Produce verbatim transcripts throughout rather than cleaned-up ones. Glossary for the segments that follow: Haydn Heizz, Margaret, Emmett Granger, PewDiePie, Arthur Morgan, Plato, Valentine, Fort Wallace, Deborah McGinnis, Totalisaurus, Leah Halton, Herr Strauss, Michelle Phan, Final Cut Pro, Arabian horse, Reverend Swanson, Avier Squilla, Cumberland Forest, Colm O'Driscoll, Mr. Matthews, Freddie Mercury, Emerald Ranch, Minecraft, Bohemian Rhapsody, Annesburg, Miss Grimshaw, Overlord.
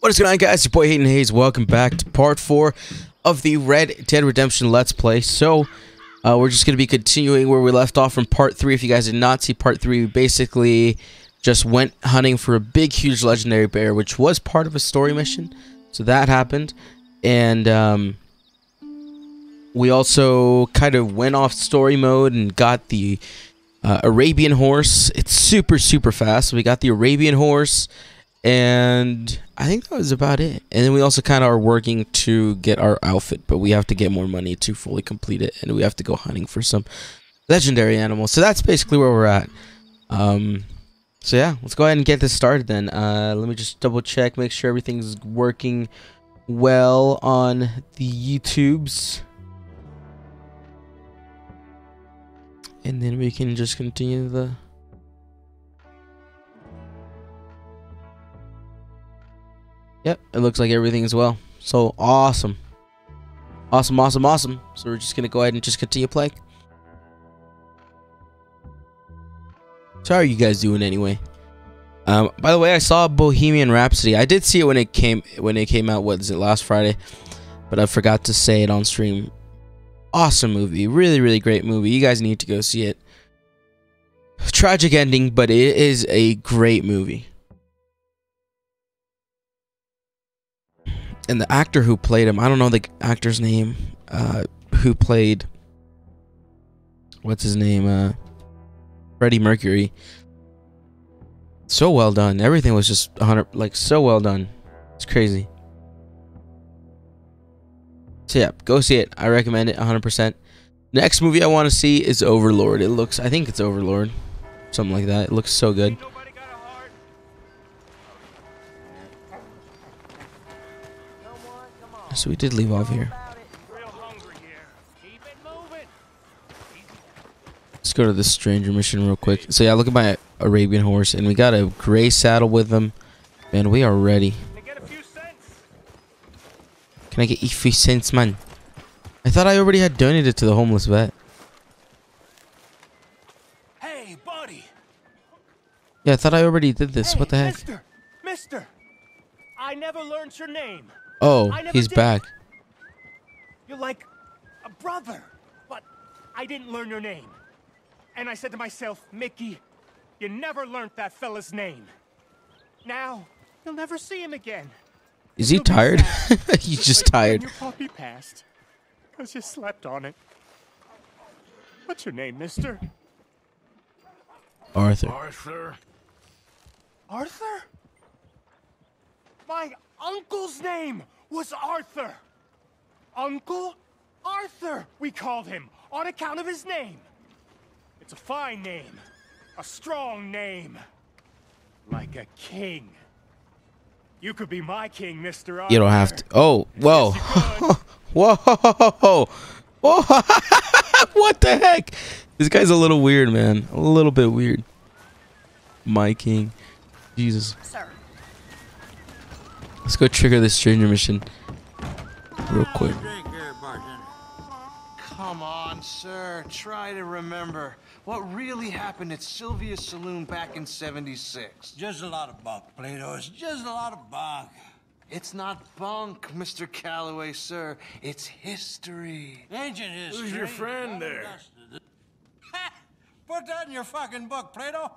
What is going on, guys? Your boy Haydn Heizz. Welcome back to part four of the Red Dead Redemption Let's Play. So, uh, we're just going to be continuing where we left off from part three. If you guys did not see part three, we basically just went hunting for a big, huge legendary bear, which was part of a story mission. So that happened. And, um... we also kind of went off story mode and got the uh, Arabian horse. It's super, super fast. We got the Arabian horse, and I think that was about it. And then we also kind of are working to get our outfit, but we have to get more money to fully complete it, and we have to go hunting for some legendary animals. So that's basically where we're at. Um, so yeah, let's go ahead and get this started then. Uh, let me just double check, make sure everything's working well on the YouTubes. And then we can just continue the... Yep, it looks like everything is well. So, awesome. Awesome, awesome, awesome. So, we're just going to go ahead and just continue playing. So, how are you guys doing anyway? Um, by the way, I saw Bohemian Rhapsody. I did see it when it came when it came out, what is it, last Friday? But I forgot to say it on stream. Awesome movie, really, really great movie. You guys need to go see it. Tragic ending, but it is a great movie. And the actor who played him, I don't know the actor's name, uh, who played, what's his name, uh, Freddie Mercury. So well done. Everything was just one hundred, like, so well done. It's crazy. So yeah, go see it. I recommend it one hundred percent. Next movie I want to see is Overlord. It looks, I think it's Overlord. Something like that. It looks so good. So we did leave off here. Let's go to the stranger mission real quick. So yeah, look at my Arabian horse. And we got a gray saddle with them. Man, we are ready. Can I get a few cents, man? I thought I already had donated to the homeless vet. Hey, buddy. Yeah, I thought I already did this. Hey, what the heck? Mister, mister. I never learned your name. Oh, he's did. Back. You're like a brother, but I didn't learn your name. And I said to myself, Mickey, you never learned that fella's name. Now, you'll never see him again. Is he tired? He's just tired. Your puppy passed, 'cause you slept on it. What's your name, mister? Arthur. Arthur? Arthur? My uncle's name was Arthur. Uncle Arthur, we called him, on account of his name. It's a fine name. A strong name. Like a king. You could be my king, Mister Arthur. You don't have to. Oh, whoa. Whoa. Whoa. What the heck? This guy's a little weird, man. A little bit weird. My king. Jesus. Sir. Let's go trigger this stranger mission real quick. Come on, sir. Try to remember what really happened at Sylvia's Saloon back in seventy-six. Just a lot of bunk, Plato. It's just a lot of bunk. It's not bunk, Mister Calloway, sir. It's history. Ancient history. Who's your friend there? Ha! Put that in your fucking book, Plato.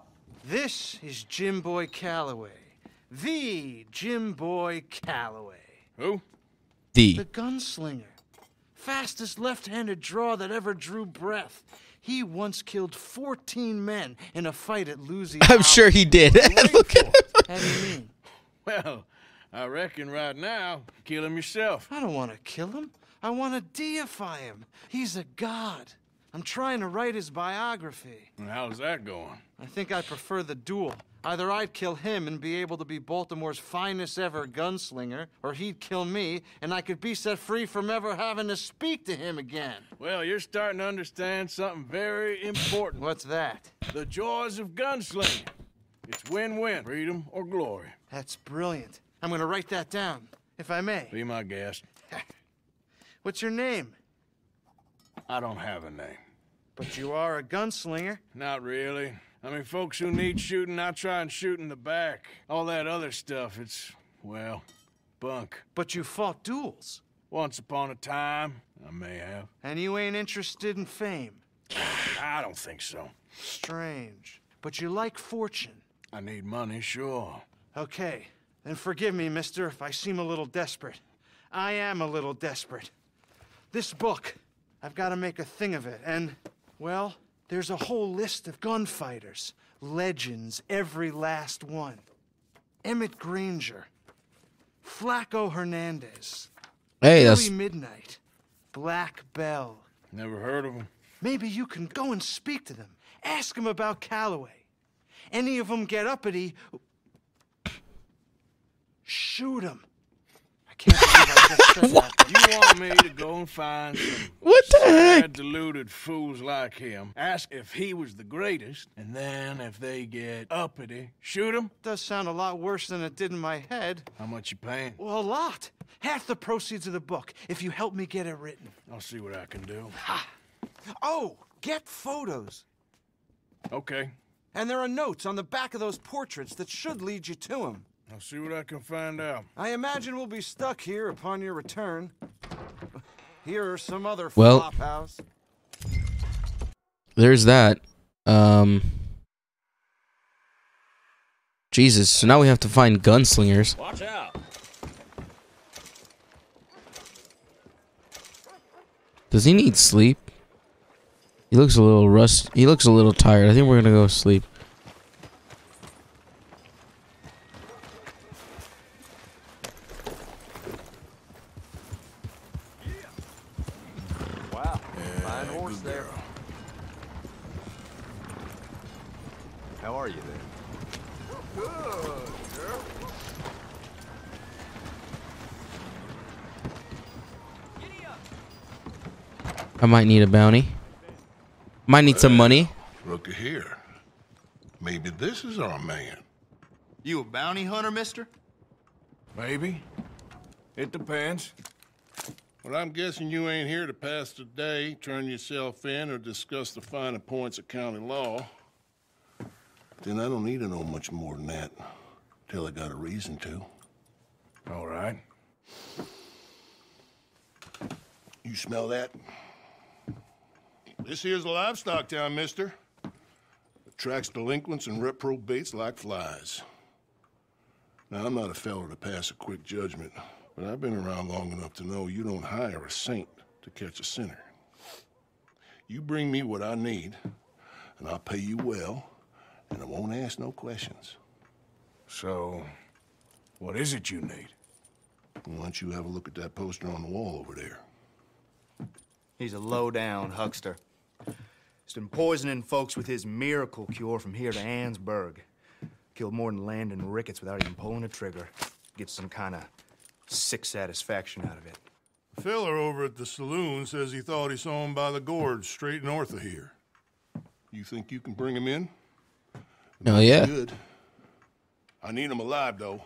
This is Jim Boy Calloway. The Jim Boy Calloway. Who? The. The gunslinger. Fastest left-handed draw that ever drew breath. He once killed fourteen men in a fight at Lucy. I'm sure he did. Look at him. How do you mean? Well, I reckon right now, kill him yourself. I don't want to kill him. I want to deify him. He's a god. I'm trying to write his biography. And how's that going? I think I prefer the duel. Either I'd kill him and be able to be Baltimore's finest ever gunslinger, or he'd kill me, and I could be set free from ever having to speak to him again. Well, you're starting to understand something very important. What's that? The joys of gunslinging. It's win-win, freedom or glory. That's brilliant. I'm gonna write that down, if I may. Be my guest. What's your name? I don't have a name. But you are a gunslinger. Not really. I mean, folks who need shooting, I try and shoot in the back. All that other stuff, it's, well, bunk. But you fought duels. Once upon a time, I may have. And you ain't interested in fame? I don't think so. Strange. But you like fortune. I need money, sure. Okay. Then forgive me, mister, if I seem a little desperate. I am a little desperate. This book, I've got to make a thing of it, and, well, there's a whole list of gunfighters. Legends, every last one. Emmett Granger. Flacco Hernandez. Hey, that's... Early Midnight. Black Bell. Never heard of them. Maybe you can go and speak to them. Ask them about Calloway. Any of them get uppity... Shoot him. I can't believe I just said that. You want me to go and find some what the heck? deluded fools like him, ask if he was the greatest, and then if they get uppity, shoot him? Does sound a lot worse than it did in my head. How much you paying? Well, a lot. Half the proceeds of the book, if you help me get it written. I'll see what I can do. Ha. Oh, get photos. Okay. And there are notes on the back of those portraits that should lead you to him. I'll see what I can find out. I imagine we'll be stuck here upon your return. Here are some other well, flop house. There's that. Um Jesus, so now we have to find gunslingers. Watch out. Does he need sleep? He looks a little rust he looks a little tired. I think we're gonna go sleep. I might need a bounty. Might need some money. Look here. Maybe this is our man. You a bounty hunter, mister? Maybe. It depends. Well, I'm guessing you ain't here to pass the day, turn yourself in, or discuss the finer points of county law. Then I don't need to know much more than that. Till I got a reason to. All right. You smell that? This here's a livestock town, mister. Attracts delinquents and reprobates like flies. Now, I'm not a fellow to pass a quick judgment, but I've been around long enough to know you don't hire a saint to catch a sinner. You bring me what I need, and I'll pay you well, and I won't ask no questions. So, what is it you need? Why don't you have a look at that poster on the wall over there? He's a low-down huckster. He's been poisoning folks with his miracle cure from here to Annesburg. Killed more than Landon Ricketts without even pulling a trigger. Gets some kind of sick satisfaction out of it. The feller over at the saloon says he thought he saw him by the gorge straight north of here. You think you can bring him in? Oh, yeah. Good. I need him alive, though.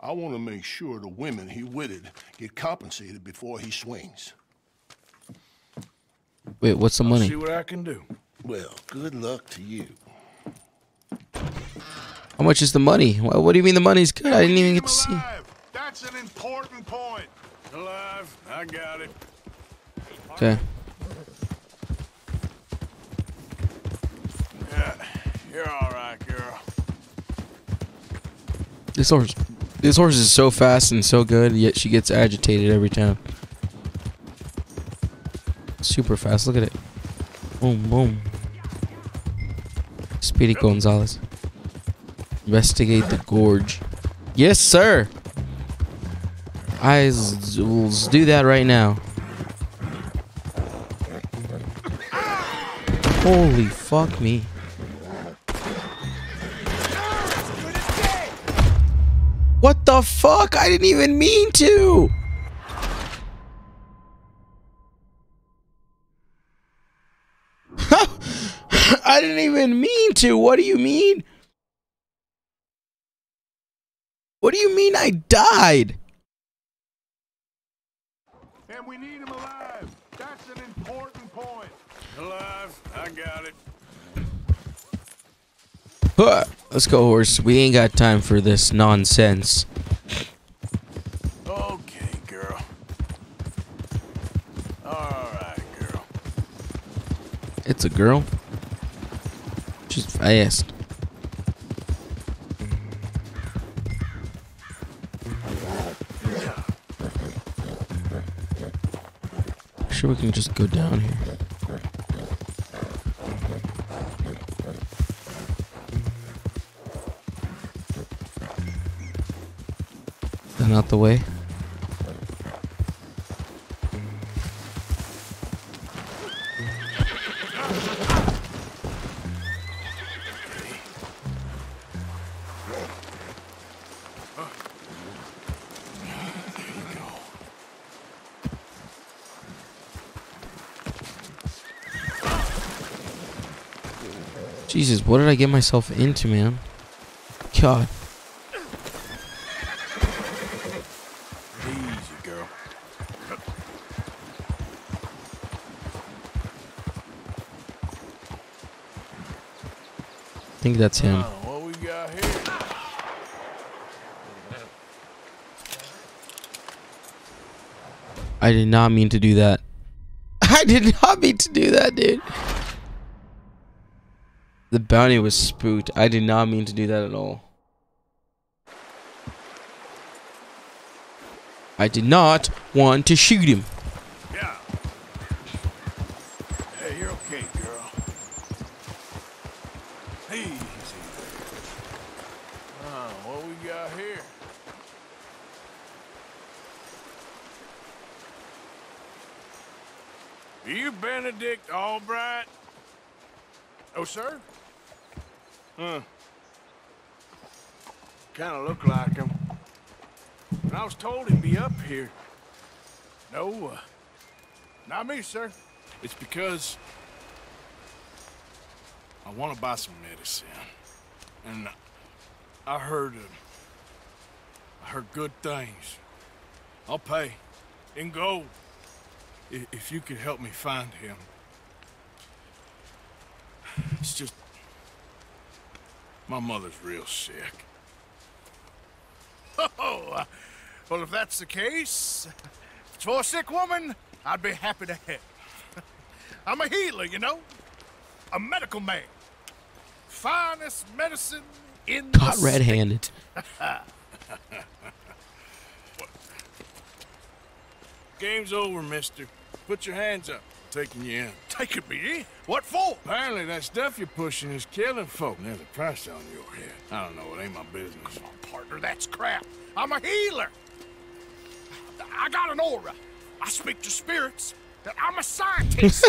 I want to make sure the women he witted get compensated before he swings. Wait, what's the money? I'll see what I can do. Well, good luck to you. How much is the money? Well, what do you mean the money's good? I didn't even get to see. That's an important point. Alive, I got it. Okay. Yeah, you're all right, girl. This horse, this horse is so fast and so good, yet she gets agitated every time. Super fast. Look at it. Boom, boom. Speedy Gonzalez. Investigate the gorge. Yes, sir. I will do that right now. Holy fuck me. What the fuck? I didn't even mean to. I didn't even mean to. What do you mean? What do you mean I died? And we need him alive. That's an important point. Alive, I got it. Huh. Let's go, horse. We ain't got time for this nonsense. that's a girl? She's fast. I'm sure we can just go down here. Is that not the way? Jesus, what did I get myself into, man? God. Easy, girl. I think that's him. What we got here? I did not mean to do that. I did not mean to do that, dude. The bounty was spooked. I did not mean to do that at all. I did not want to shoot him. Yeah. Hey, you're okay, girl. Easy. Ah, what we got here? Are you Benedict Albright? Oh, sir? Huh. Kinda look like him. And I was told he'd be up here. No, uh, not me, sir. It's because I want to buy some medicine. And I heard, uh, I heard good things. I'll pay in gold if, if you could help me find him. It's just... my mother's real sick. Oh, well, if that's the case, for a sick woman, I'd be happy to help. I'm a healer, you know, a medical man. Finest medicine in the state. Caught red-handed. Game's over, mister. Put your hands up. Taking you in. Taking me in? What for? Apparently that stuff you're pushing is killing folk. There's a price on your head. I don't know. It ain't my business. Come on, partner. That's crap. I'm a healer. I got an aura. I speak to spirits. I'm a scientist.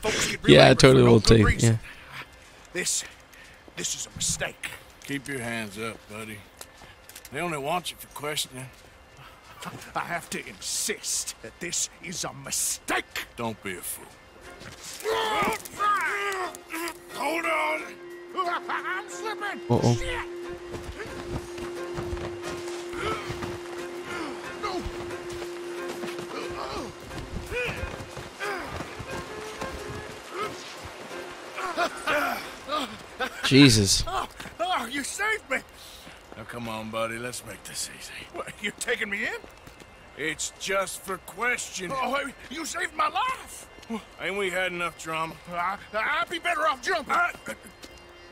Folks get yeah, I totally will take it. Yeah. This, this is a mistake. Keep your hands up, buddy. They only want you for questioning. I have to insist that this is a mistake. Don't be a fool. Hold on. I'm slipping. Uh-oh. Shit. No. Jesus. Oh, oh, you saved me. Now, come on, buddy. Let's make this easy. What, you're taking me in? It's just for questioning. Oh, you saved my life. Ain't we had enough drama? I, I'd be better off jumping. I,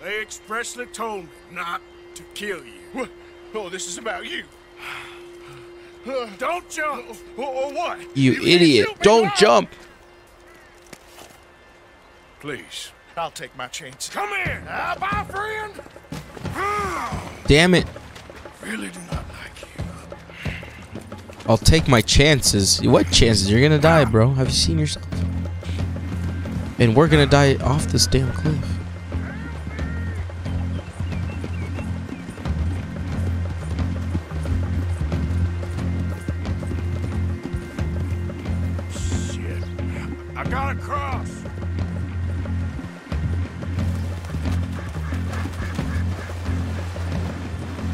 they expressly told me not to kill you. What? Oh, this is about you. Don't jump. Or, or what? You, you idiot. Don't wrong. Jump. Please. I'll take my chance. Come here. Uh, bye, friend. Damn it. Really do not like you. I'll take my chances. What chances? You're gonna die, bro. Have you seen yourself? And we're gonna die off this damn cliff. Shit. I gotta cross.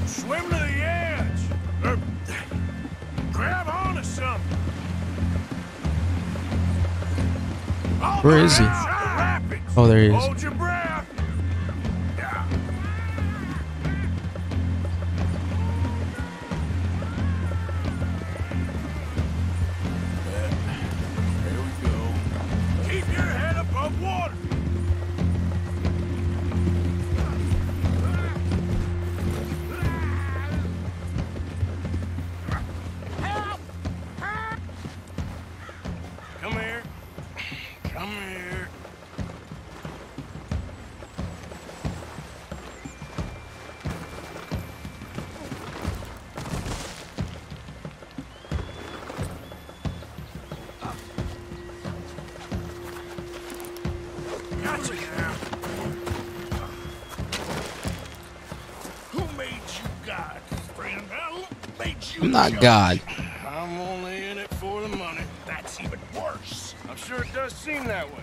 Swim to the edge. Er, grab onto something. Where is he? Oh, there he is. Hold your breath. Yeah. There we go. Keep your head above water. God, friend. I made you I'm not judge. God. I'm only in it for the money. That's even worse. I'm sure it does seem that way.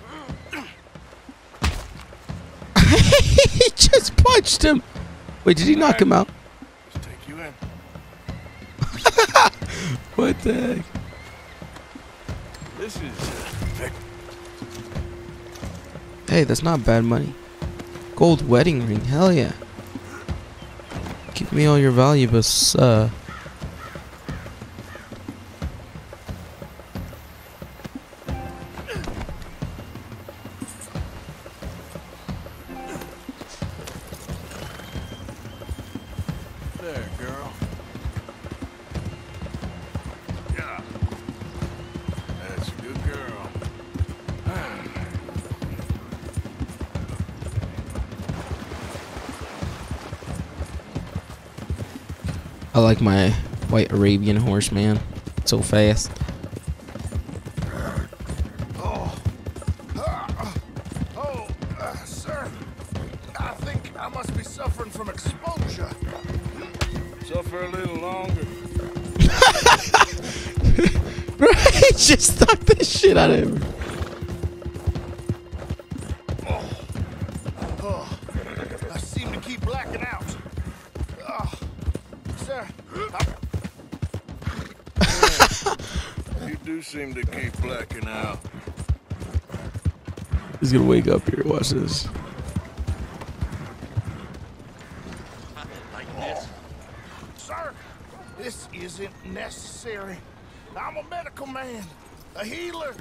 He just punched him. Wait, did he knock him out? Let's take you in. What the heck? This is. Hey, that's not bad money. Gold wedding ring, hell yeah. Give me all your valuables, uh. There, girl. Yeah. That's a good girl. I like my white Arabian horse, man. It's so fast. Oh, uh, oh, uh, sir. I think I must be suffering from exposure. Suffer a little longer. Bro, he just stuck the shit out of him. Oh, oh, I seem to keep blacking out. Oh. Sir, you do seem to keep blacking out. He's gonna wake up here. Watch this. Like this. Sir, this isn't necessary. I'm a medical man, a healer.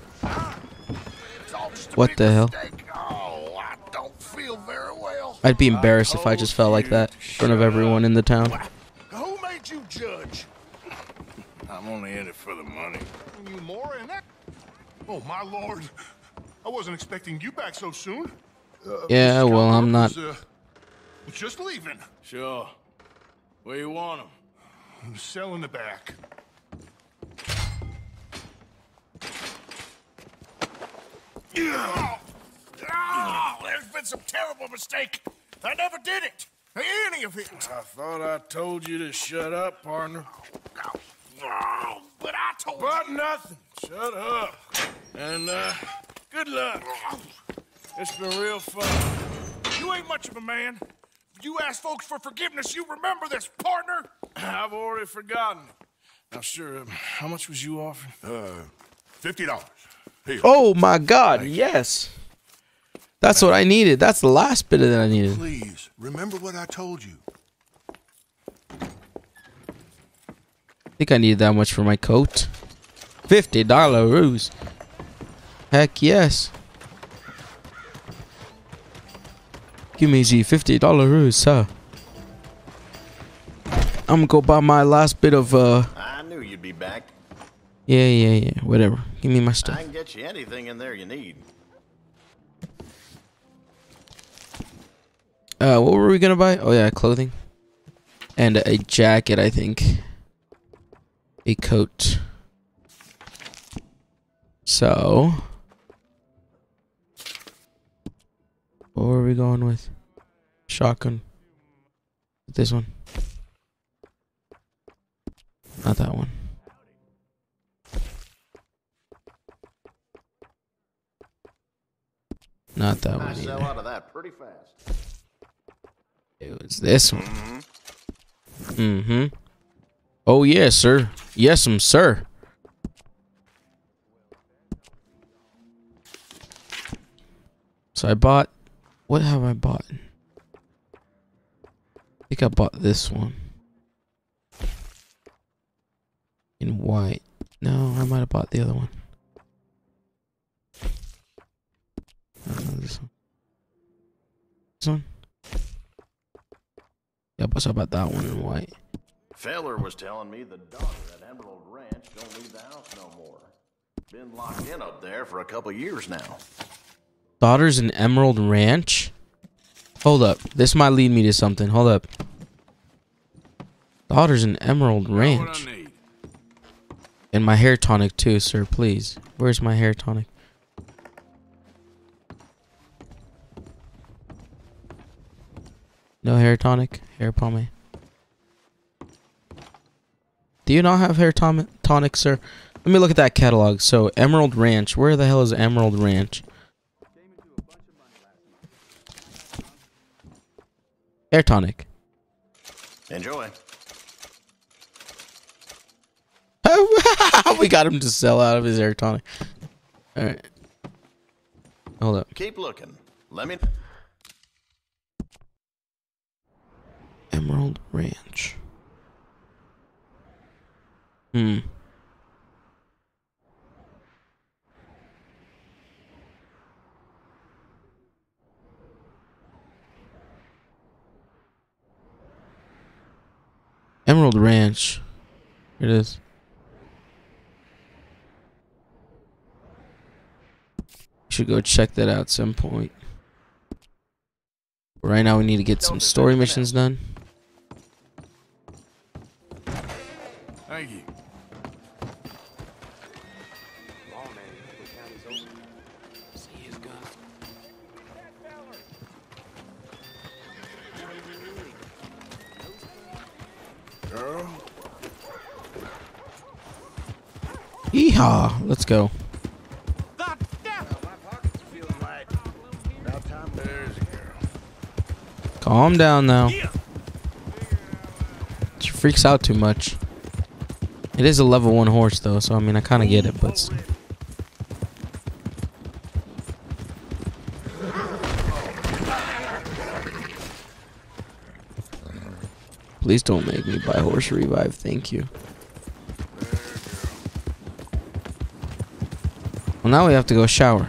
It's all just a what the hell? Mistake. Oh, I don't feel very well. I'd be embarrassed I if I just felt like that in front of everyone in the town. You judge. I'm only in it for the money. You more in it? Oh my lord! I wasn't expecting you back so soon. Uh, yeah, well, I'm not. Was, uh, just leaving. Sure. Where you want him? I'm selling the back. Oh, oh, there's been some terrible mistake. I never did it. Any of it. I thought I told you to shut up, partner. Oh, oh, but I told but you. But nothing. Shut up. And, uh, good luck. It's been real fun. You ain't much of a man. You ask folks for forgiveness, you remember this, partner. I've already forgotten it. Now, sure, um, how much was you offering? Uh, fifty dollars. Here. Oh, my God, thank yes. You. That's what I needed. That's the last bit of that I needed. Please, remember what I told you. I think I needed that much for my coat. fifty dollars. Heck yes. Give me the fifty dollars, sir. I'm gonna go buy my last bit of, uh... I knew you'd be back. Yeah, yeah, yeah. Whatever. Give me my stuff. I can get you anything in there you need. Uh, what were we gonna buy? Oh yeah, clothing. And a jacket, I think. A coat. So... what were we going with? Shotgun. This one. Not that one. Not that one either. I sell out of that pretty fast. It was this one. Mm-hmm. Oh yes, yeah, sir. Yes, um, sir. So I bought. What have I bought? I think I bought this one in white. No, I might have bought the other one. I don't know, this one. This one. Yeah, but about that one in white. Feller was telling me the daughter at Emerald Ranch don't leave the house no more. Been locked in up there for a couple years now. Daughter's in Emerald Ranch? Hold up. This might lead me to something. Hold up. Daughter's in Emerald Ranch. And my hair tonic too, sir, please. Where's my hair tonic? No hair tonic, hair pomade. Do you not have hair ton tonic, sir? Let me look at that catalog. So, Emerald Ranch. Where the hell is Emerald Ranch? Hair tonic. Enjoy. We got him to sell out of his hair tonic. All right. Hold up. Keep looking. Let me... Emerald Ranch. Hmm. Emerald Ranch. Here it is. Should go check that out at some point. But right now we need to get some story missions done. Thank you. Yeehaw! Let's go. Calm down now. She freaks out too much. It is a level one horse though, so I mean I kind of get it, but still. Please don't make me buy horse revive, thank you. Well, now we have to go shower.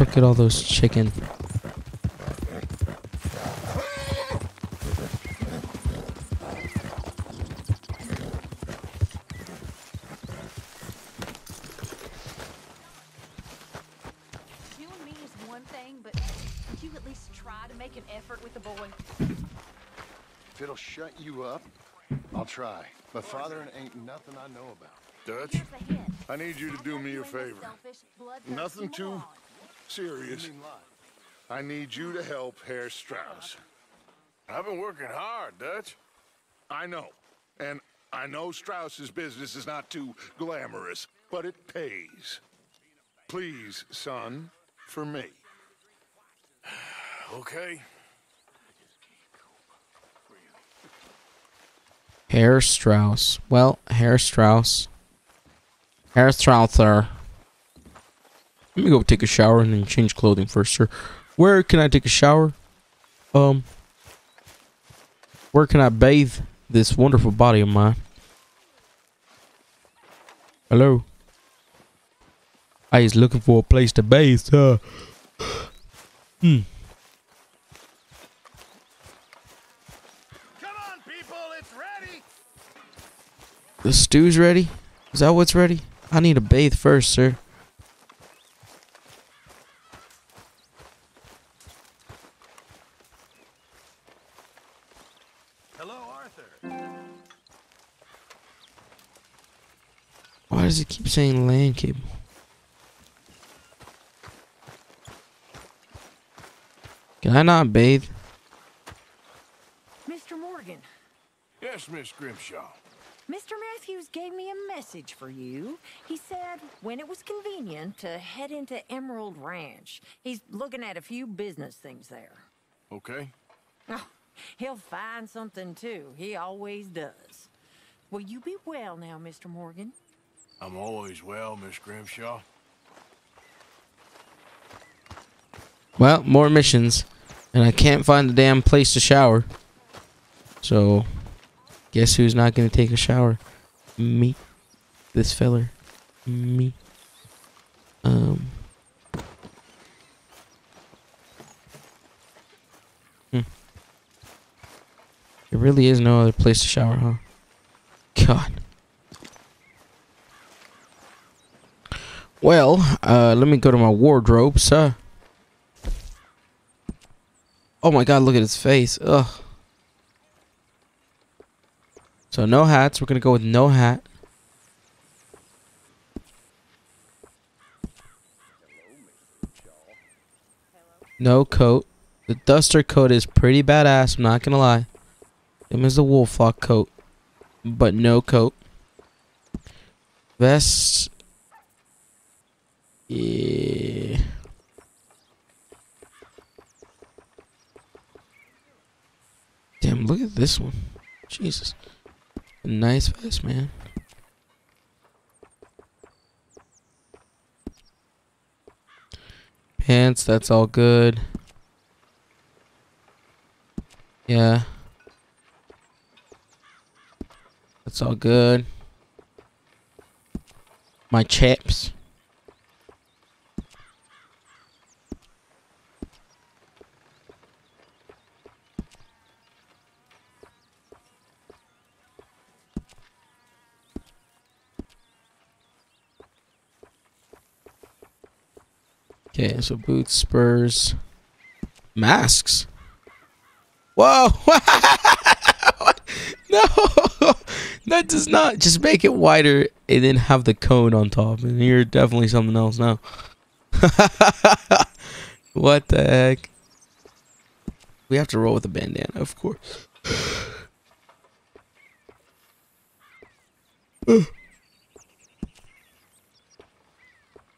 Look at all those chicken. You and me is one thing, but would you at least try to make an effort with the boy? If it'll shut you up, I'll try. But fathering ain't nothing I know about. Dutch, I need you to do me a favor. Nothing too serious. I need you to help Herr Strauss. I've been working hard, Dutch. I know. And I know Strauss's business is not too glamorous, but it pays. Please, son, for me. Okay. Herr Strauss. Well, Herr Strauss. Herr Strausser. Let me go take a shower and then change clothing first, sir. Where can I take a shower? Um, where can I bathe this wonderful body of mine? Hello? I is looking for a place to bathe, sir. Hmm. Come on, people, it's ready. The stew's ready? Is that what's ready? I need to bathe first, sir. Why does it keep saying land cable? Can I not bathe? Mister Morgan. Yes, Miss Grimshaw. Mister Matthews gave me a message for you. He said when it was convenient to head into Emerald Ranch. He's looking at a few business things there. Okay. Oh, he'll find something too. He always does. Will you be well now, Mister Morgan? I'm always well, Miss Grimshaw. Well, more missions. And I can't find a damn place to shower. So, guess who's not going to take a shower? Me. This feller. Me. Um. Hmm. There really is no other place to shower, huh? God. Well, uh, let me go to my wardrobe, sir. Oh my God, look at his face. Ugh. So no hats. We're going to go with no hat. No coat. The duster coat is pretty badass, I'm not going to lie. Same as the Wolflock coat. But no coat. Vest. Yeah. Damn, look at this one. Jesus. Nice vest, man. Pants, that's all good. Yeah. That's all good. My chaps. Okay, so boots, spurs, masks. Whoa! No! That does not. Just make it wider and then have the cone on top. And you're definitely something else now. What the heck? We have to roll with a bandana, of course.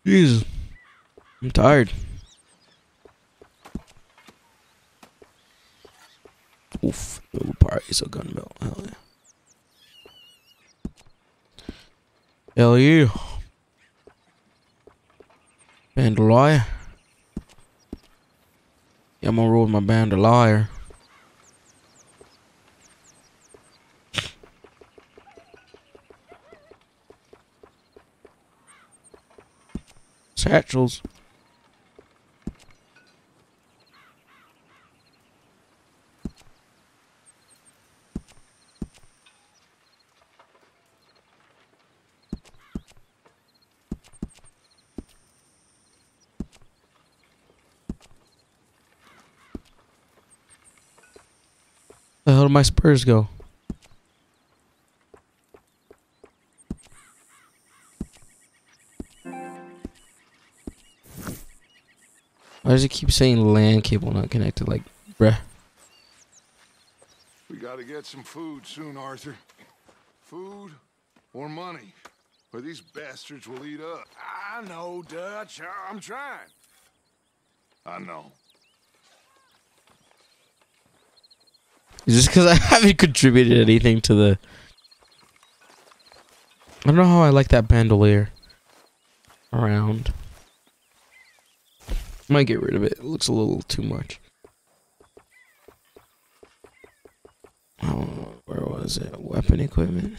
Jesus. I'm tired. Oof. Little party, so gun belt. Hell yeah. Hell yeah. Bandolier. Yeah, I'm gonna roll with my bandolier. Satchels. The hell did my spurs go? Why does it keep saying LAN cable not connected? Like, bruh. We gotta get some food soon, Arthur. Food or money, or these bastards will eat up. I know, Dutch. I'm trying. I know. Is this because I haven't contributed anything to the... I don't know how I like that bandolier around. Might get rid of it. It looks a little too much. Oh, where was it? Weapon equipment.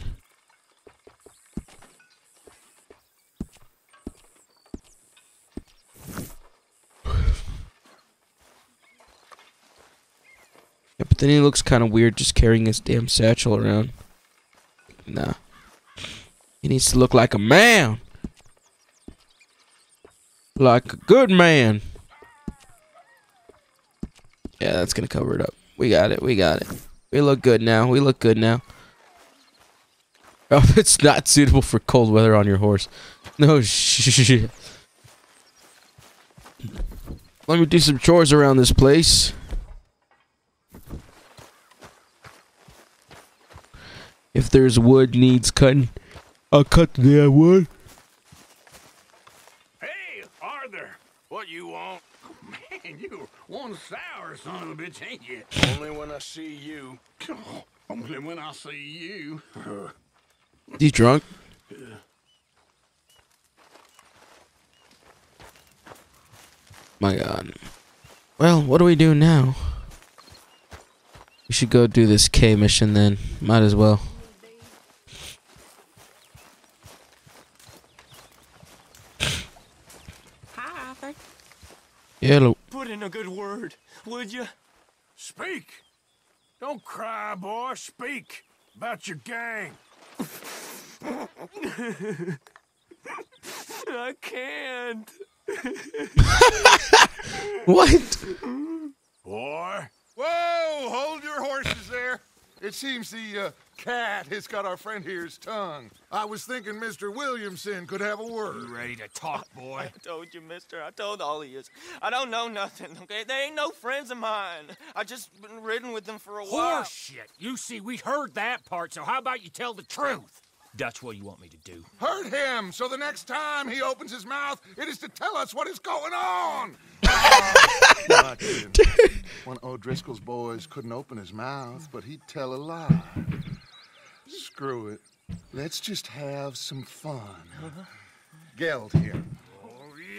Then he looks kind of weird just carrying his damn satchel around. Nah. He needs to look like a man. Like a good man. Yeah, that's going to cover it up. We got it. We got it. We look good now. We look good now. Oh, it's not suitable for cold weather on your horse. No shit. Let me do some chores around this place. If there's wood needs cutting, I'll cut the damn wood. Hey, Arthur, what you want? Man, you one sour son of a bitch, ain't you? Only when I see you. Only when I see you. Is he drunk? Yeah. My God. Well, what do we do now? We should go do this K mission then. Might as well. Hi, Arthur. Hello. Put in a good word, would you? Speak. Don't cry, boy. Speak about your gang. I can't. What? Boy. Whoa! Hold your horses there. It seems the uh, cat has got our friend here's tongue. I was thinking Mister Williamson could have a word. You ready to talk, boy? I told you, mister. I told all of you. I don't know nothing, okay? They ain't no friends of mine. I just been ridden with them for a while. Horseshit. You see, we heard that part, so how about you tell the truth? That's what you want me to do. Hurt him, so the next time he opens his mouth, it is to tell us what is going on. uh, One of O'Driscoll's boys couldn't open his mouth, but he'd tell a lie. Screw it. Let's just have some fun. Uh-huh. Geld here. Oh,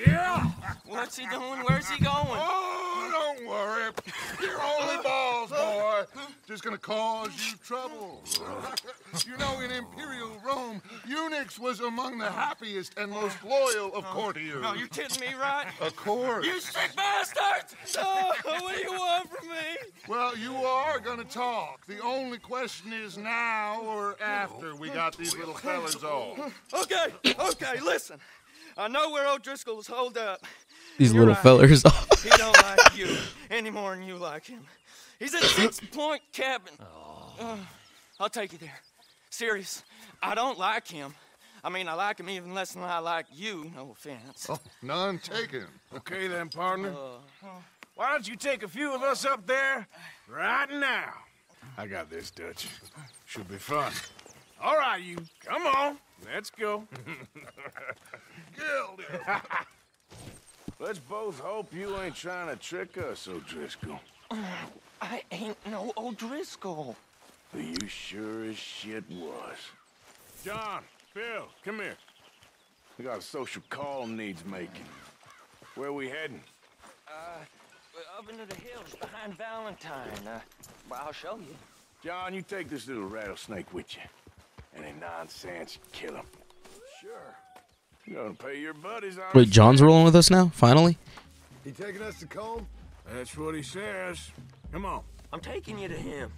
yeah! What's he doing? Where's he going? Oh, don't worry. You're only balls, boy. Just gonna cause you trouble. You know, in Imperial Rome, eunuchs was among the happiest and most loyal of courtiers. No, you're kidding me, right? Of course. You sick bastards! Oh, what do you want from me? Well, you are gonna talk. The only question is now or after we got these little fellas off. Okay, okay, listen. I know where O'Driscoll was holed up. These You're little right. fellers off. He don't like you any more than you like him. He's at Six Point Cabin. Oh. Uh, I'll take you there. Serious, I don't like him. I mean, I like him even less than I like you, no offense. Oh, none taken. Okay then, partner. Uh, Why don't you take a few of us up there right now? I got this, Dutch. Should be fun. All right, you. Come on. Let's go. Killed him. Let's both hope you ain't trying to trick us, O'Driscoll. I ain't no O'Driscoll. You sure as shit was. John, Bill, come here. We got a social call needs making. Where are we heading? Uh, up into the hills behind Valentine. Uh, well, I'll show you. John, you take this little rattlesnake with you. Any nonsense, kill him. Sure. You're gonna pay your buddies out. Wait, John's rolling with us now? Finally? He taking us to Colm? That's what he says. Come on. I'm taking you to him.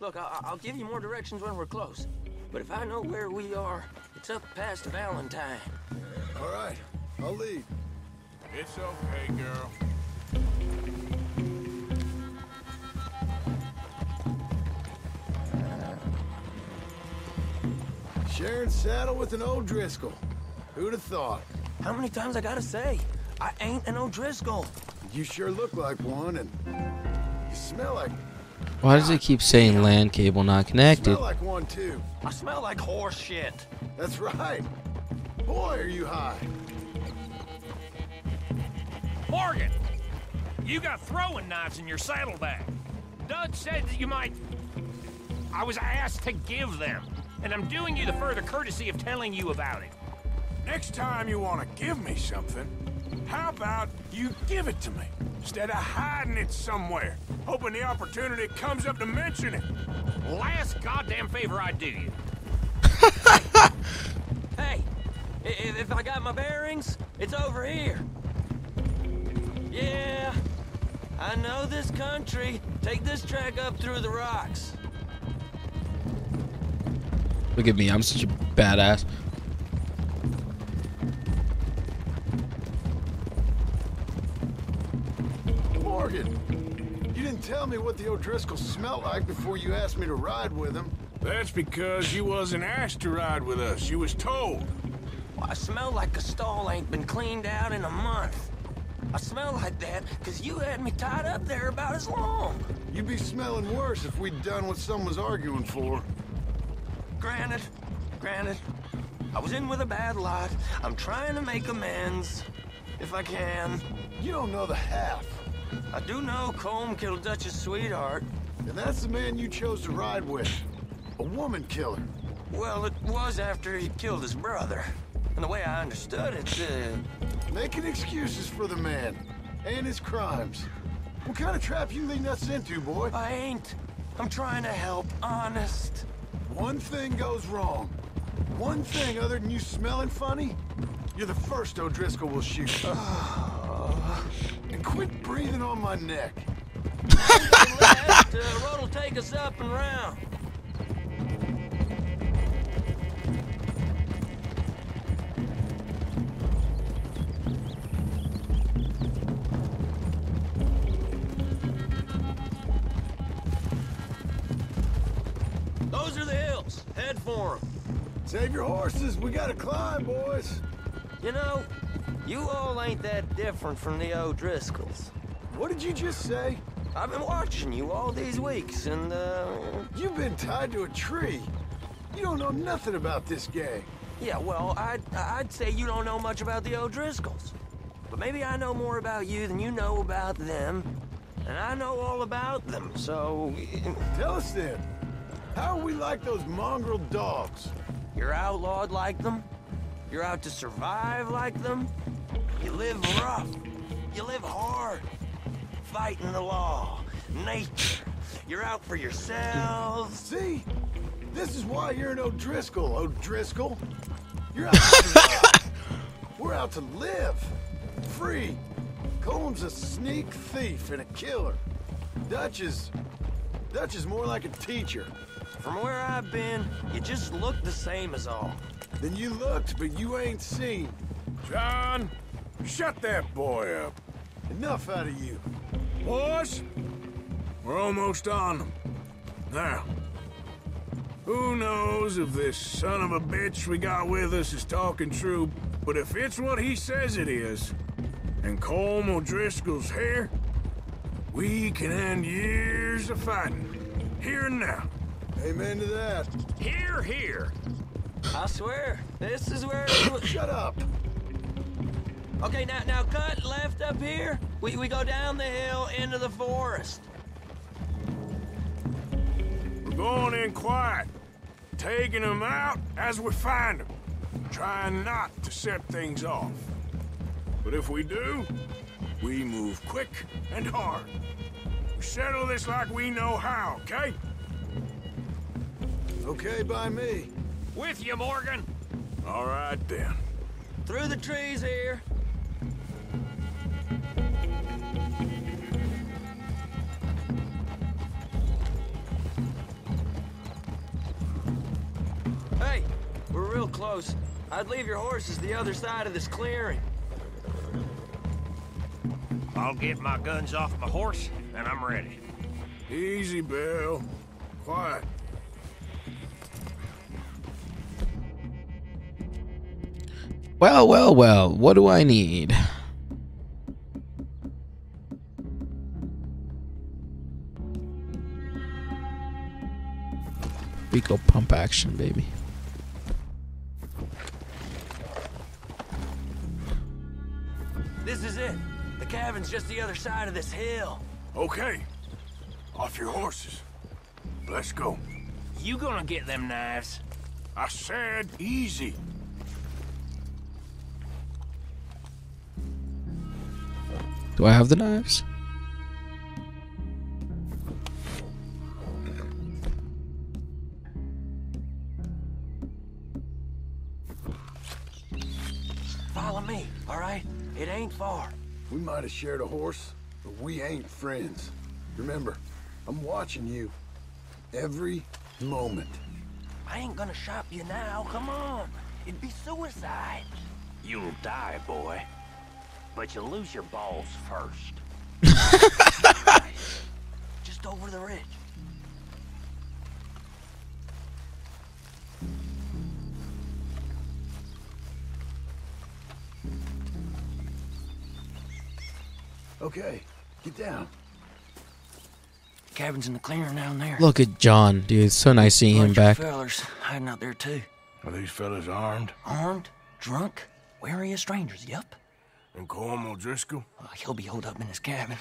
Look, I I'll give you more directions when we're close. But if I know where we are, it's up past Valentine. All right. I'll lead. It's okay, girl. Sharing saddle with an O'Driscoll. Who'd have thought? How many times I gotta say? I ain't an O'Driscoll. You sure look like one, and you smell like... Why does it keep saying land cable not connected? I smell like one, too. I smell like horse shit. That's right. Boy, are you high. Morgan, you got throwing knives in your saddlebag. Dud said that you might... I was asked to give them. And I'm doing you the further courtesy of telling you about it. Next time you want to give me something, how about you give it to me, instead of hiding it somewhere, hoping the opportunity comes up to mention it. Last goddamn favor I do you. Hey, if I got my bearings, it's over here. Yeah, I know this country. Take this track up through the rocks. Look at me, I'm such a badass. Morgan, you didn't tell me what the O'Driscoll smelled like before you asked me to ride with him. That's because you wasn't asked to ride with us, you was told. Well, I smell like a stall ain't been cleaned out in a month. I smell like that because you had me tied up there about as long. You'd be smelling worse if we'd done what someone was arguing for. Granted, granted, I was in with a bad lot. I'm trying to make amends, if I can. You don't know the half. I do know Colm killed Dutch's sweetheart. And that's the man you chose to ride with. A woman killer. Well, it was after he killed his brother. And the way I understood it, uh... making excuses for the man and his crimes. What kind of trap you leading us into, boy? I ain't. I'm trying to help, honest. One thing goes wrong. One thing other than you smelling funny, you're the first O'Driscoll will shoot. Uh, and quit breathing on my neck. The uh, road will take us up and round. Those are the hills. Head for them. Save your horses. We gotta climb, boys. You know, you all ain't that different from the O'Driscolls. What did you just say? I've been watching you all these weeks, and, uh... You've been tied to a tree. You don't know nothing about this gang. Yeah, well, I'd, I'd say you don't know much about the O'Driscolls. But maybe I know more about you than you know about them. And I know all about them, so... Tell us then. How are we like those mongrel dogs? You're outlawed like them. You're out to survive like them. You live rough. You live hard. Fighting the law, nature. You're out for yourselves. See, this is why you're an O'Driscoll, O'Driscoll. You're out to We're out to live, free. Colm's a sneak thief and a killer. Dutch is, Dutch is more like a teacher. From where I've been, you just look the same as all. Then you looked, but you ain't seen. John, shut that boy up. Enough out of you. Boys, we're almost on them. Now, who knows if this son of a bitch we got with us is talking true, but if it's what he says it is, and Colm O'Driscoll's here, we can end years of fighting, here and now. Amen to that. Here, here. I swear, this is where... Shut up. Okay, now, now cut left up here. We, we go down the hill into the forest. We're going in quiet, taking them out as we find them, trying not to set things off. But if we do, we move quick and hard. We settle this like we know how, okay? Okay by me. With you, Morgan. All right, then. Through the trees here. Hey, we're real close. I'd leave your horses the other side of this clearing. I'll get my guns off my horse, and I'm ready. Easy, Bill. Quiet. Well, well, well, what do I need? We go pump action, baby. This is it. The cabin's just the other side of this hill. Okay. Off your horses. Let's go. You gonna get them knives? I said easy. Do I have the knives? Follow me, all right? It ain't far. We might have shared a horse, but we ain't friends. Remember, I'm watching you every moment. I ain't gonna shop you now, come on. It'd be suicide. You'll die, boy. But you lose your balls first. Just over the ridge. Okay, get down. Cabin's in the clearing down there. Look at John, dude. It's so nice seeing him back. Fellas hiding out there too. Are these fellas armed? Armed? Drunk? Wary of strangers? Yep. And Colm O'Driscoll? Uh, he'll be holed up in his cabin.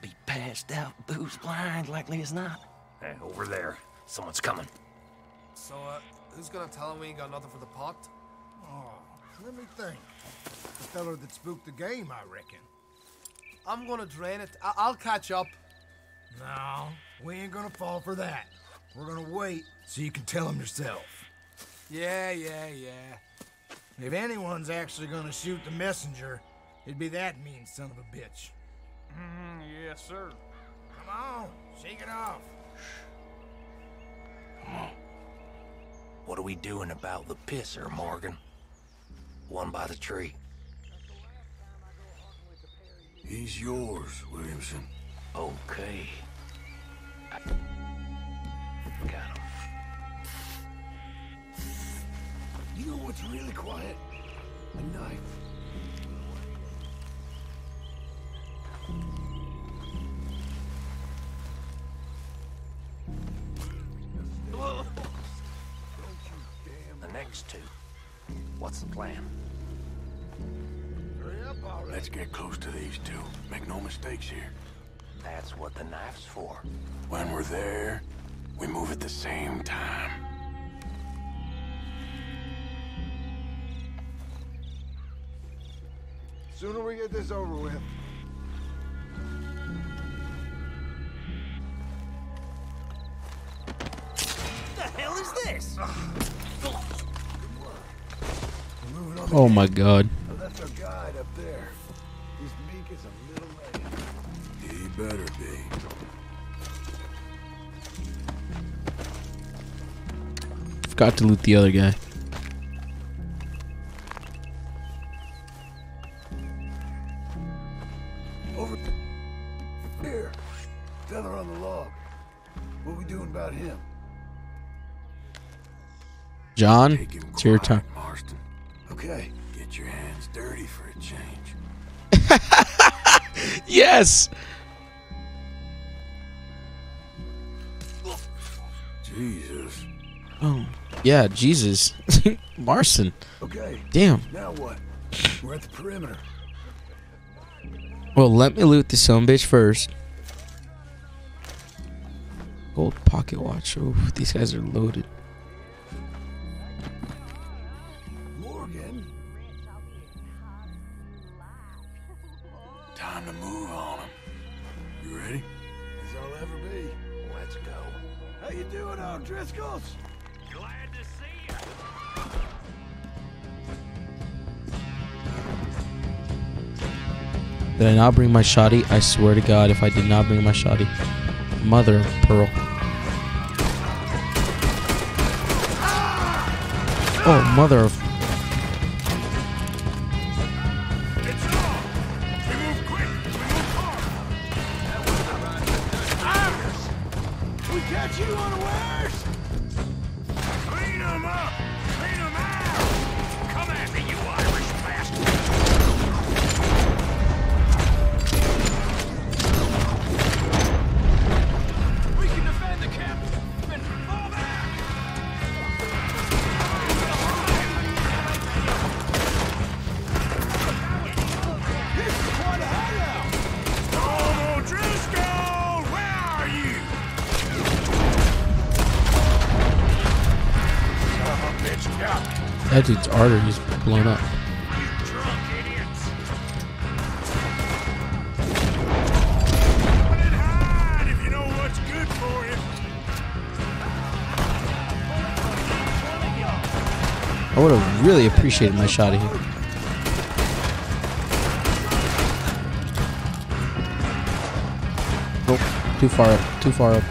Be passed out, booze blind, likely as not. Hey, over there. Someone's coming. So, uh, who's gonna tell him we ain't got nothing for the pot? Oh, let me think. The fella that spooked the game, I reckon. I'm gonna drain it. I I'll catch up. No, we ain't gonna fall for that. We're gonna wait so you can tell him yourself. Yeah, yeah, yeah. If anyone's actually gonna shoot the messenger, it'd be that mean son of a bitch. Mm, yes, sir. Come on, shake it off. Come on. What are we doing about the pisser, Morgan? One by the tree. He's yours, Williamson. Okay. I got him. You know what's really quiet? A knife. Whoa. The next two. What's the plan? Hurry up already. Let's get close to these two. Make no mistakes here. That's what the knife's for. When we're there, we move at the same time. Sooner we get this over with. What the hell is this? Oh my god. I left our guide up there. He's meek as a little egg. He better be. Forgot to loot the other guy. Over here. Feather on the log. What we doing about him? John, it's your turn. Marston. Okay. Get your hands dirty for a change. Yes. Jesus. Oh, yeah, Jesus. Marston. Okay. Damn. Now what? We're at the perimeter. Well, let me loot this son of a bitch first. Gold pocket watch. Oh, these guys are loaded. Driscoll's. Glad to see you. Did I not bring my shoddy? I swear to God, if I did not bring my shoddy, mother of pearl. Oh, mother of. That dude's artery is blown up. I would have really appreciated my shot here. Nope, too far up, too far up.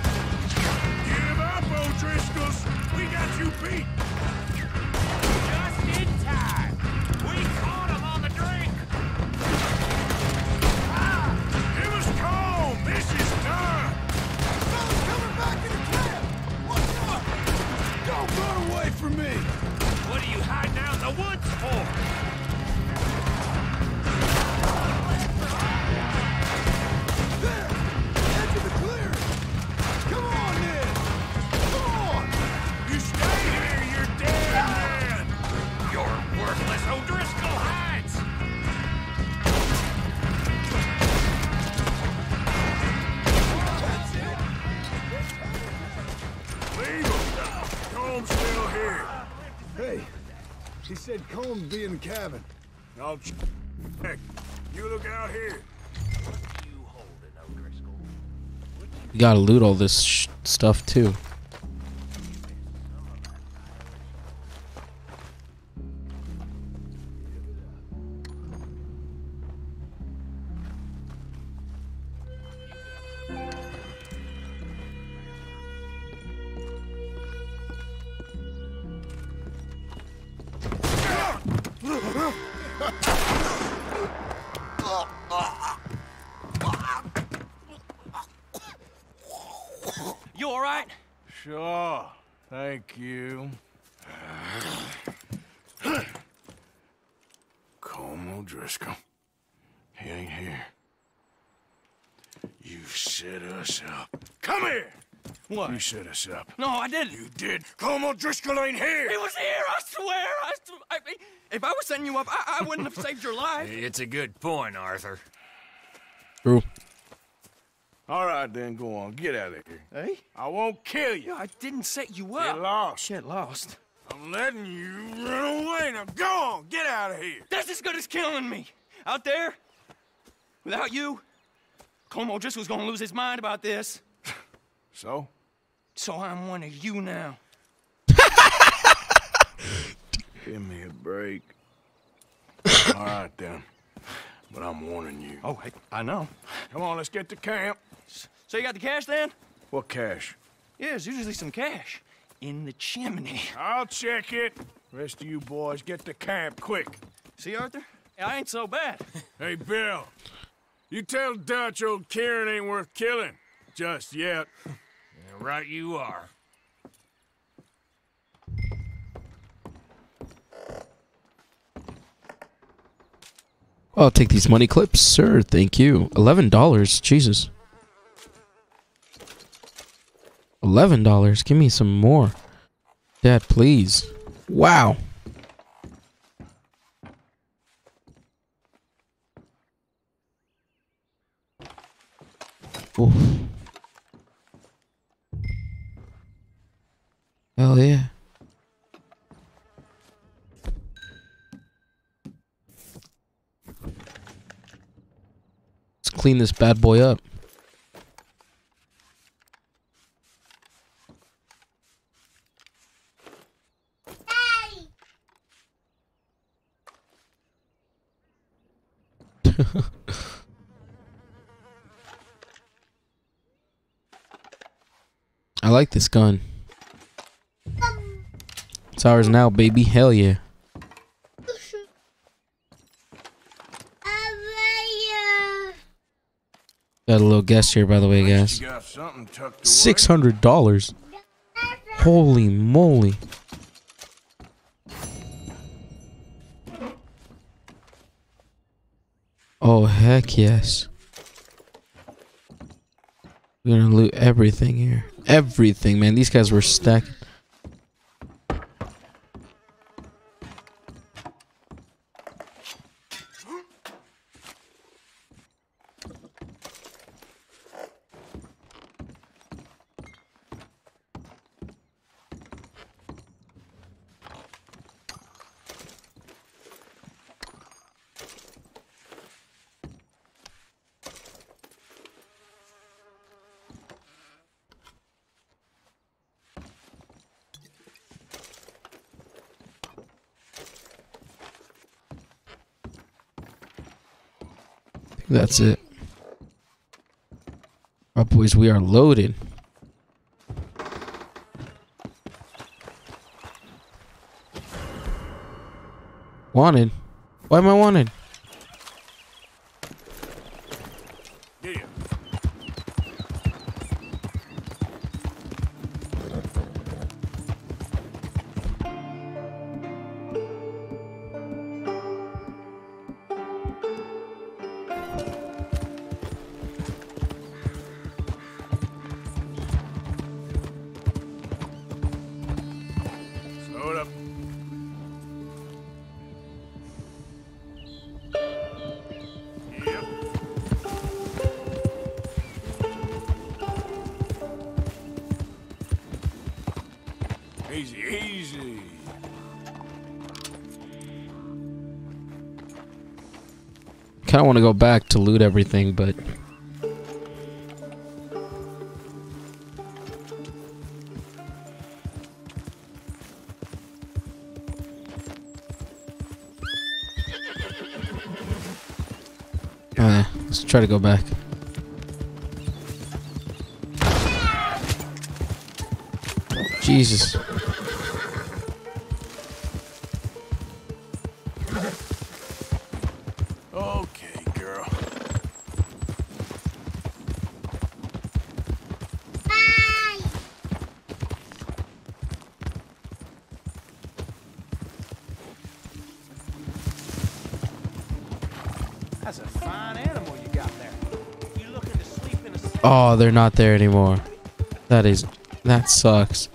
Colm be in the cabin. I'll check. You look out here. We gotta loot all this sh stuff too. You set us up. No, I didn't. You did. Colm O'Driscoll ain't here. He was here, I swear. I, I, if I was setting you up, I, I wouldn't have saved your life. It's a good point, Arthur. True. All right, then, go on. Get out of here. Hey? I won't kill you. No, I didn't set you up. Get lost. Shit, lost. I'm letting you run away. Now, go on. Get out of here. That's as good as killing me. Out there, without you, Colm O'Driscoll's gonna lose his mind about this. So? So I'm one of you now. Give me a break. All right, then. But I'm warning you. Oh, hey, I know. Come on, let's get to camp. So you got the cash, then? What cash? Yeah, there's usually some cash in the chimney. I'll check it. Rest of you boys, get to camp, quick. See, Arthur? I ain't so bad. Hey, Bill. You tell Dutch old Kieran ain't worth killing. Just yet. Right you are. I'll take these money clips, sir. Thank you. Eleven dollars. Jesus. Eleven dollars. Give me some more. Dad, please. Wow. Oof. Hell yeah. Let's clean this bad boy up. I like this gun. It's ours now, baby. Hell yeah. Got a little guest here, by the way, guys. Six hundred dollars. Holy moly. Oh heck yes. We're gonna loot everything here. Everything, man. These guys were stacked. That's it. Our boys, we are loaded. Wanted? Why am I wanted? Yeah. I want to go back to loot everything, but Let's try to go back. Jesus. Okay, girl. Bye. That's a fine animal you got there. You looking to sleep in a sleep? Oh, they're not there anymore. That is, that sucks.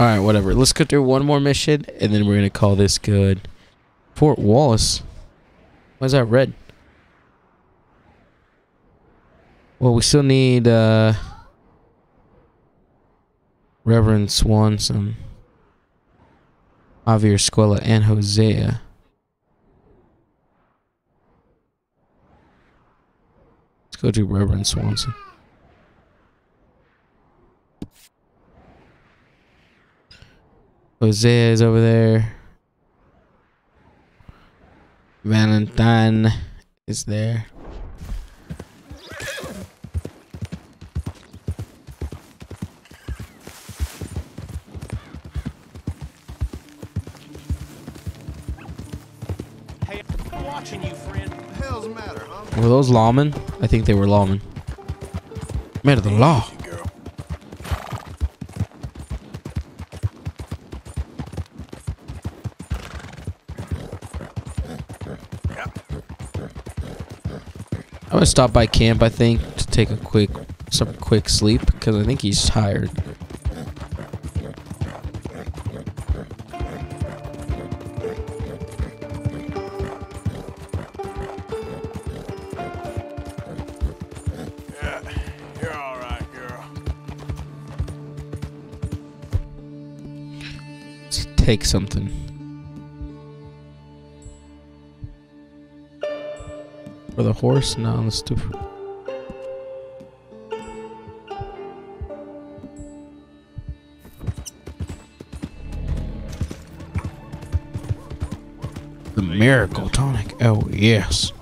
Alright, whatever. Let's go through one more mission, and then we're going to call this good. Fort Wallace? Why is that red? Well, we still need, uh... Reverend Swanson, Avier Squilla, and Hosea. Let's go to Reverend Swanson. Hosea is over there. Valentine is there. Hey, I'm watching you, friend. Hell's the matter, huh? Were those lawmen? I think they were lawmen. Man of the law. I'm gonna stop by camp, I think, to take a quick, some quick sleep, because I think he's tired. Yeah, you're all right, girl. Let's take something. For the horse? No, let's do. The miracle tonic. Oh, yes.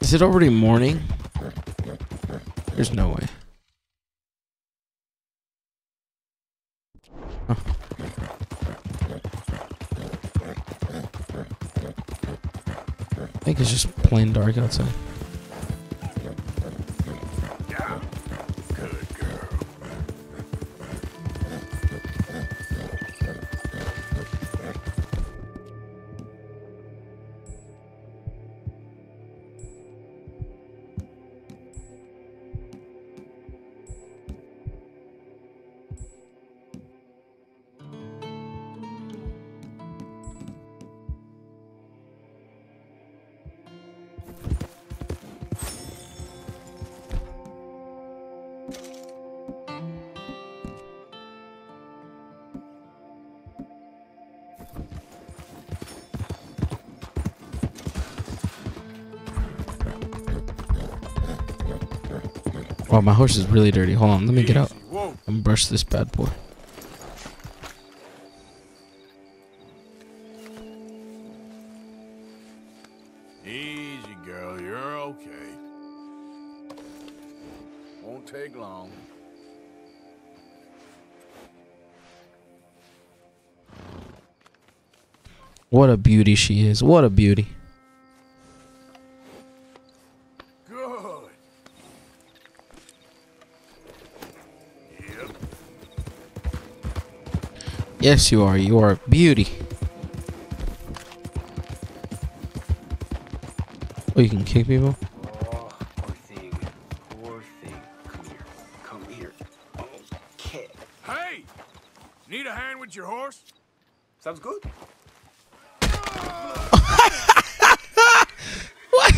Is it already morning? There's no way. Oh. I think it's just plain dark outside. Wow, my horse is really dirty. Hold on, let me get out and brush this bad boy. Easy, girl, you're okay. Won't take long. What a beauty she is. What a beauty. Good. Yep. Yes, you are. You are a beauty. Oh, you can kick people? Your horse sounds good. What,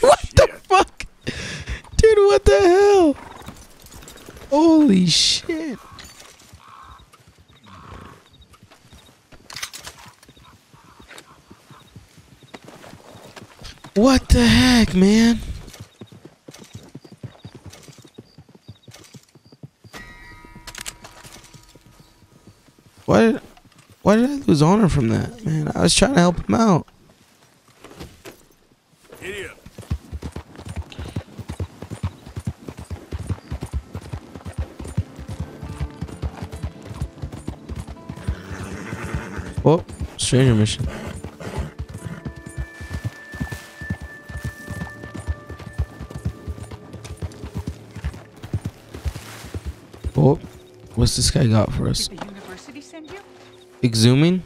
what the fuck, dude? What the hell? Holy shit! What the heck, man? Why did, why did I lose honor from that? Man, I was trying to help him out. Idiot. Oh, stranger mission. Oh, what's this guy got for us? Exhuming?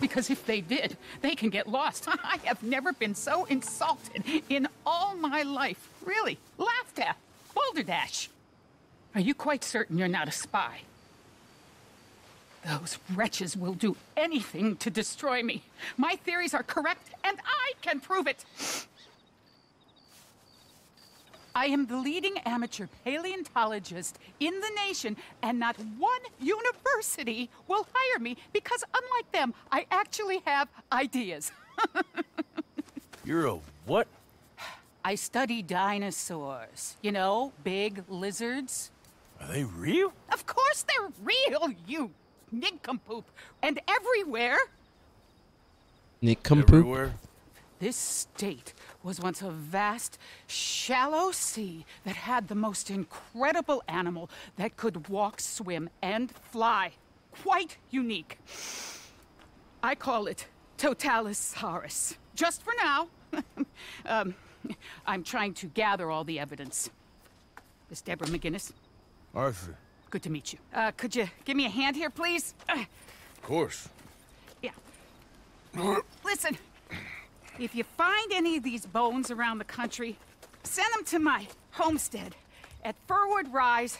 Because if they did, they can get lost. I have never been so insulted in all my life. Really, laughed at. Balderdash. Are you quite certain you're not a spy? Those wretches will do anything to destroy me. My theories are correct, and I can prove it. I am the leading amateur paleontologist in the nation, and not one university will hire me because, unlike them, I actually have ideas. You're a what? I study dinosaurs. You know, big lizards. Are they real? Of course they're real, you nincompoop. And everywhere. Nincompoop? Everywhere. This state was once a vast, shallow sea that had the most incredible animal that could walk, swim, and fly. Quite unique. I call it Totalisaurus. Just for now. um, I'm trying to gather all the evidence. Miss Deborah McGinnis? Arthur. Good to meet you. Uh, could you give me a hand here, please? Uh, of course. Yeah. Listen. If you find any of these bones around the country, send them to my homestead at Firwood Rise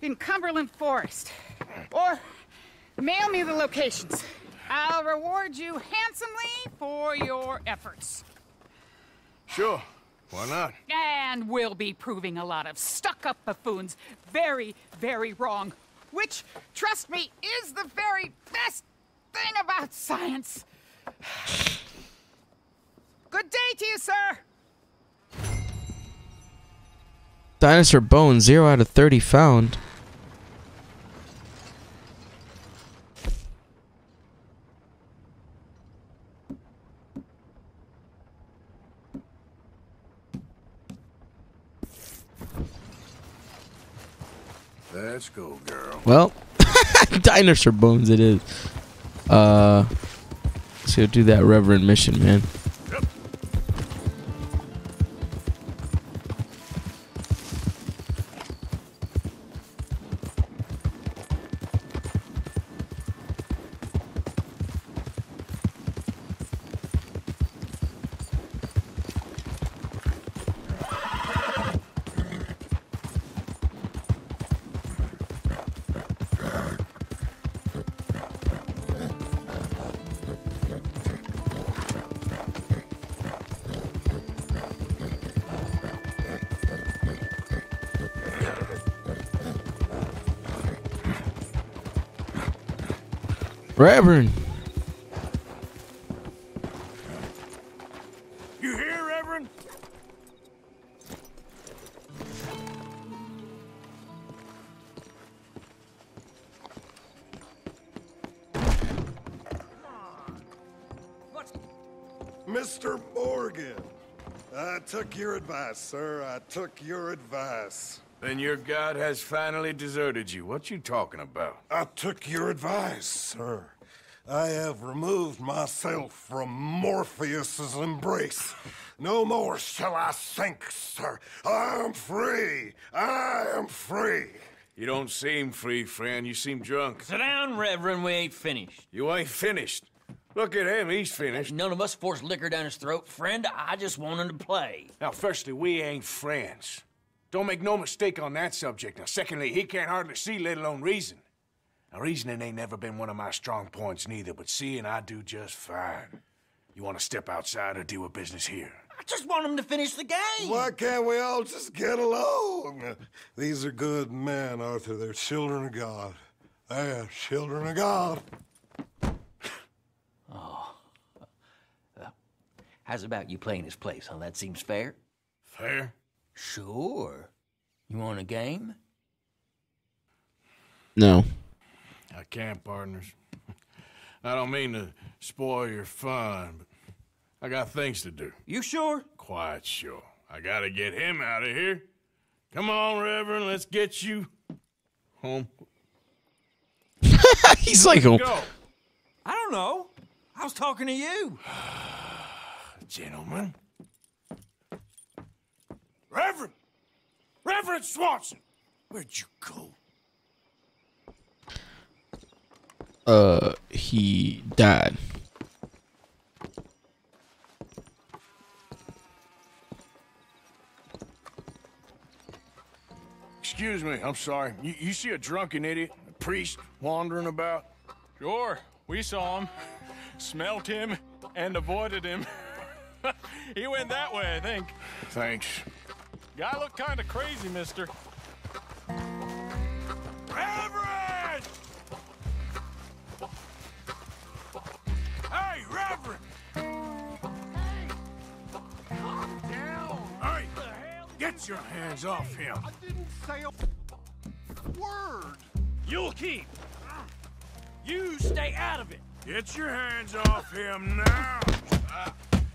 in Cumberland Forest. Or mail me the locations. I'll reward you handsomely for your efforts. Sure. Why not? And we'll be proving a lot of stuck-up buffoons very, very wrong. Which, trust me, is the very best thing about science. Good day to you, sir. Dinosaur bones, zero out of thirty found. Let's go, girl. Well, dinosaur bones it is. Uh, let's go do that Reverend mission, man. Reverend. You here, Reverend? Mister Morgan. I took your advice, sir. I took your advice. Then your god has finally deserted you. What you talking about? I took your advice, sir. I have removed myself from Morpheus's embrace. No more shall I sink, sir. I am free. I am free. You don't seem free, friend. You seem drunk. Sit down, Reverend. We ain't finished. You ain't finished. Look at him. He's finished. None of us forced liquor down his throat. Friend, I just want him to play. Now, firstly, we ain't friends. Don't make no mistake on that subject. Now, secondly, he can't hardly see, let alone reason. Now, reasoning ain't never been one of my strong points neither, but seeing I do just fine. You want to step outside or do a business here? I just want him to finish the game. Why can't we all just get along? These are good men, Arthur. They're children of God. They're children of God. Oh. Uh, how's about you playing his place, huh? That seems fair. Fair? Sure. You want a game? No. I can't, partners. I don't mean to spoil your fun, but I got things to do. You sure? Quite sure. I gotta get him out of here. Come on, Reverend, let's get you home. He's like, oh. Go. I don't know. I was talking to you. Gentlemen. Reverend! Reverend Swanson! Where'd you go? Uh, he died. Excuse me, I'm sorry. You, you see a drunken idiot, a priest, wandering about? Sure, we saw him, smelt him, and avoided him. He went that way, I think. Thanks. Guy looked kind of crazy, mister. Reverend! Hey, Reverend! Hey! Calm down! Hey! What the hell? Get your hands off him! I didn't say a word! You'll keep! You stay out of it! Get your hands off him now! Uh,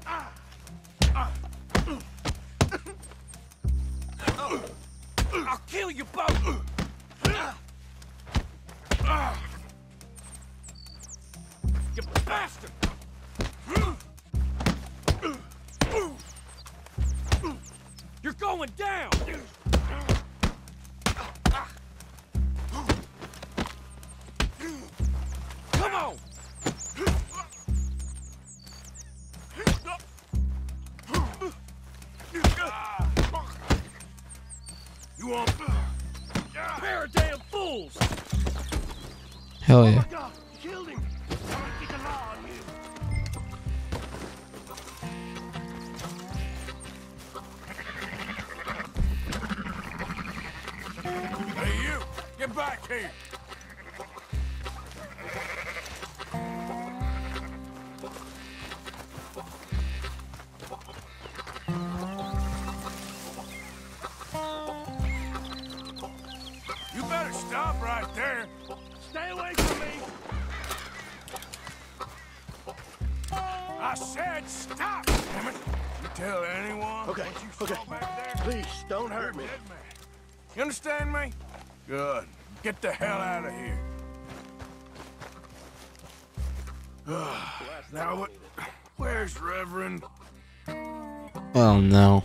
uh, uh, uh. I'll kill you both! You bastard! You're going down! Come on! You are a pair of damn fools! Hell yeah. Oh my God, you killed him! I'm gonna get the law on you! Hey you! Get back here! You understand me? Good. Get the hell out of here. Now what? Where's Reverend? Oh no.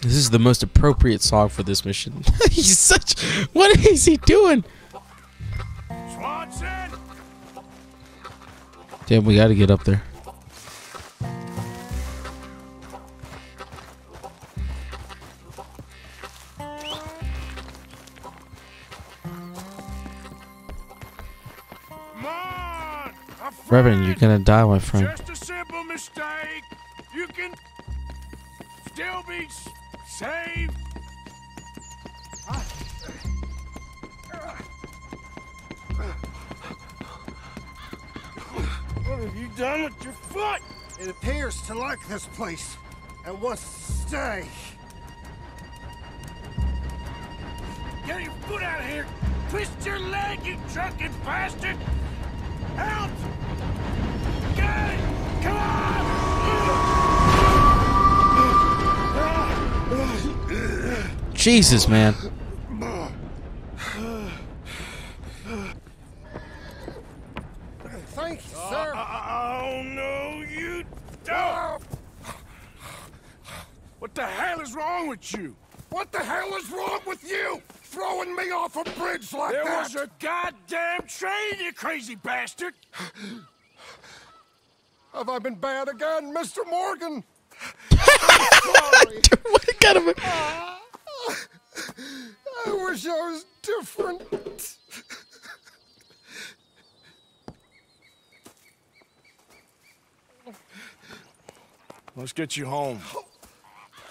This is the most appropriate song for this mission. He's such. What is he doing? Swanson! Damn, we gotta get up there. Reverend, you're gonna die, my friend. Just a simple mistake. You can still be saved. What have you done with your foot? It appears to like this place and wants to stay. Get your foot out of here. Twist your leg, you drunken bastard. Help! Get it! Come on! Jesus, man. Thank you, oh, sir. Oh, no, you don't. What the hell is wrong with you? What the hell is wrong with you? Throwing me off a bridge like that? There was a goddamn train, you crazy bastard. Have I been bad again, Mister Morgan? I'm sorry. What kind of a... I wish I was different. Let's get you home.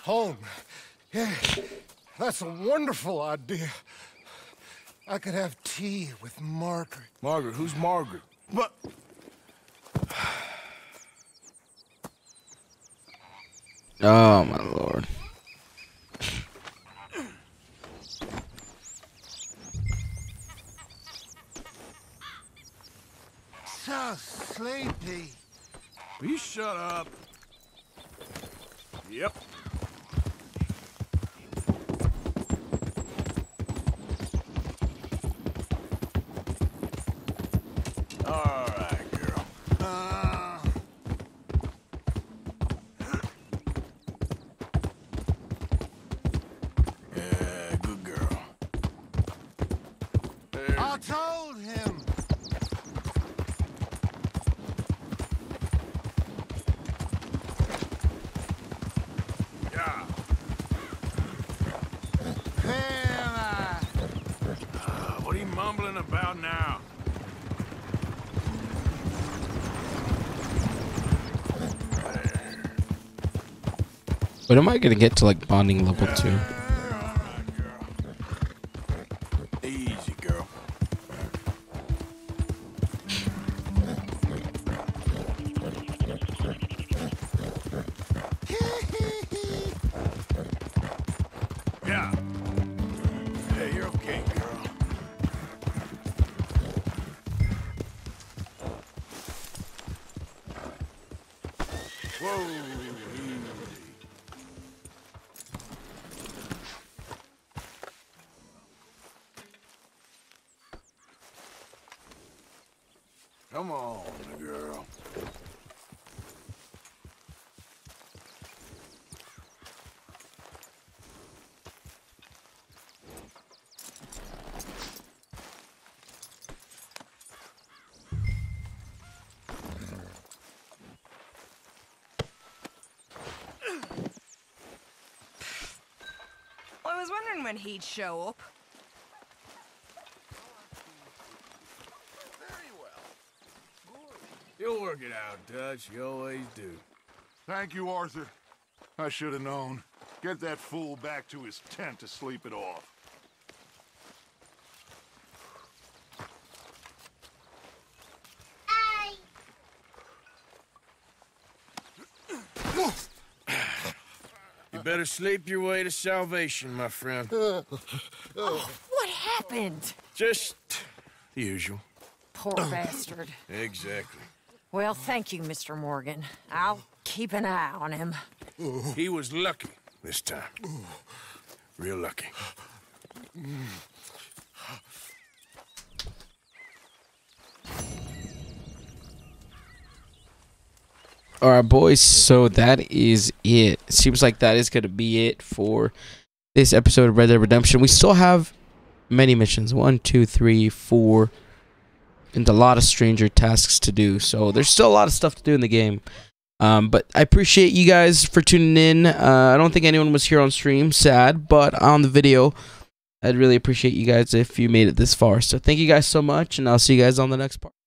Home? Yeah, that's a wonderful idea. I could have tea with Margaret. Margaret? Who's Margaret? But... Oh, my Lord. So sleepy. Will you shut up? Yep. All right, girl. Uh... Yeah, good girl. There. I told him. Yeah. There. Uh, what are you mumbling about now? But am I gonna get to like bonding level two? All right, girl. Easy, girl. Yeah. Yeah, you're okay, girl. Whoa. Come on, girl. Well, I was wondering when he'd show up. You'll work it out, Dutch. You always do. Thank you, Arthur. I should have known. Get that fool back to his tent to sleep it off. You better sleep your way to salvation, my friend. Oh, what happened? Just the usual. Poor bastard. Exactly. Well, thank you, Mister Morgan. I'll keep an eye on him. He was lucky this time. Real lucky. All right, boys, so that is it. Seems like that is going to be it for this episode of Red Dead Redemption. We still have many missions. One, two, three, four... and a lot of stranger tasks to do, so there's still a lot of stuff to do in the game. Um, but I appreciate you guys for tuning in. Uh, I don't think anyone was here on stream, sad, but on the video, I'd really appreciate you guys if you made it this far. So thank you guys so much, and I'll see you guys on the next part.